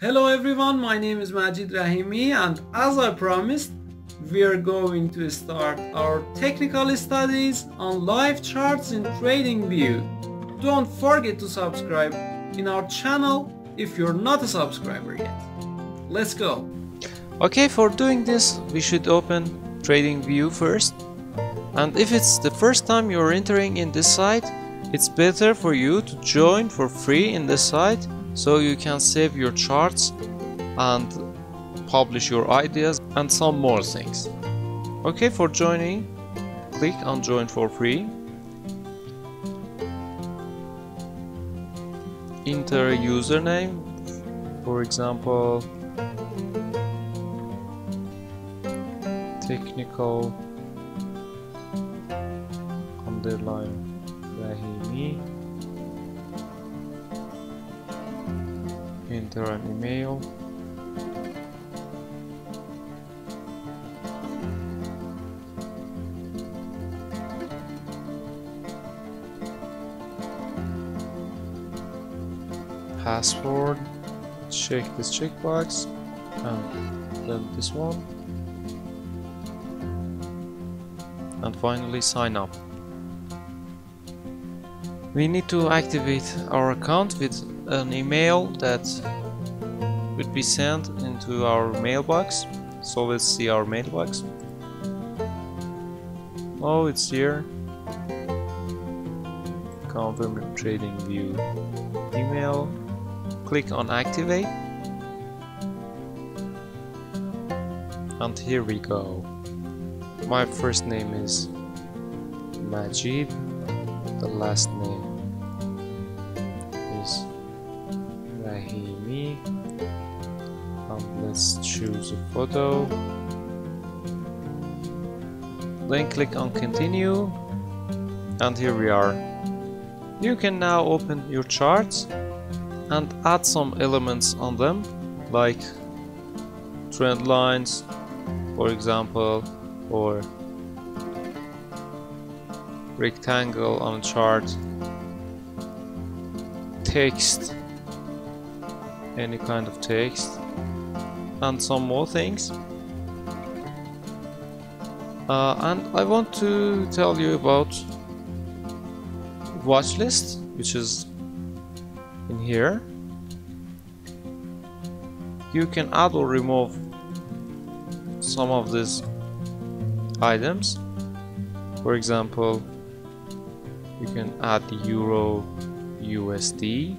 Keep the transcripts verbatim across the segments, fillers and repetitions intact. Hello everyone, my name is Majid Rahimi, and as I promised, we are going to start our technical studies on live charts in TradingView. Don't forget to subscribe in our channel if you're not a subscriber yet. Let's go. Okay, for doing this, we should open TradingView first. And if it's the first time you're entering in this site, it's better for you to join for free in this site, so you can save your charts and publish your ideas and some more things. Okay, for joining, click on join for free. Enter a username, for example, technical underline Rahimi. Enter an email, password, check this checkbox, and then this one, and finally sign up. We need to activate our account with an email that would be sent into our mailbox. So let's see our mailbox. Oh, it's here. Confirm TradingView email. Click on activate. And here we go. My first name is Majid. The last name is Rahimi, and let's choose a photo, then click on continue, and here we are. You can now open your charts and add some elements on them, like trend lines, for example, or rectangle on a chart, text, any kind of text, and some more things. Uh, and I want to tell you about watch list, which is in here. You can add or remove some of these items. For example, you can add the Euro U S D.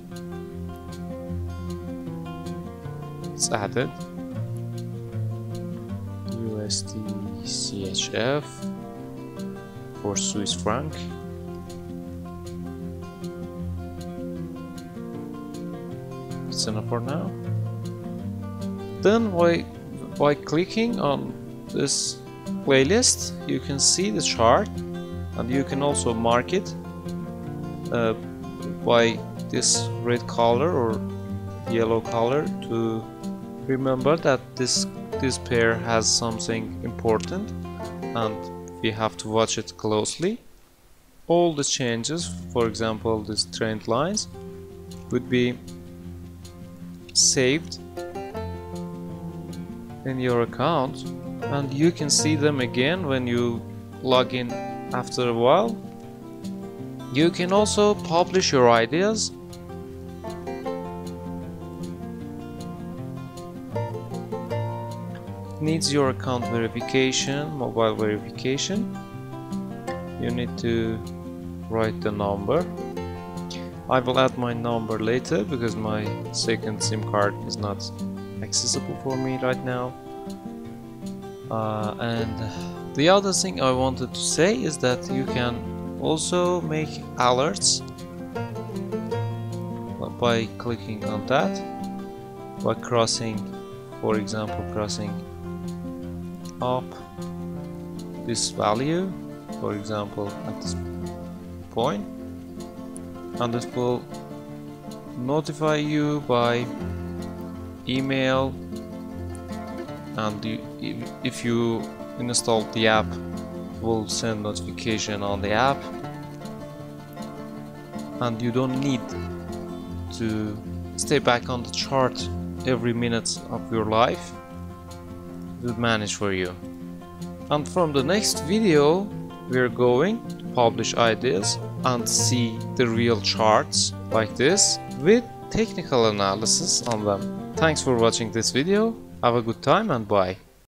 It's added. U S D C H F for Swiss franc. It's enough for now. Then by, by clicking on this playlist, you can see the chart, and you can also mark it Uh, by this red color or yellow color to remember that this this pair has something important and we have to watch it closely. All the changes, for example these trend lines, would be saved in your account, and you can see them again when you log in after a while. You can also publish your ideas . It needs your account verification, mobile verification. You need to write the number. I will add my number later because my second SIM card is not accessible for me right now. Uh, and the other thing I wanted to say is that you can also make alerts by clicking on that, by crossing, for example, crossing up this value, for example at this point, and it will notify you by email, and if you install the app, will send notification on the app, and you don't need to stay back on the chart every minute of your life will manage for you. And from the next video we are going to publish ideas and see the real charts like this with technical analysis on them. Thanks for watching this video. Have a good time and bye.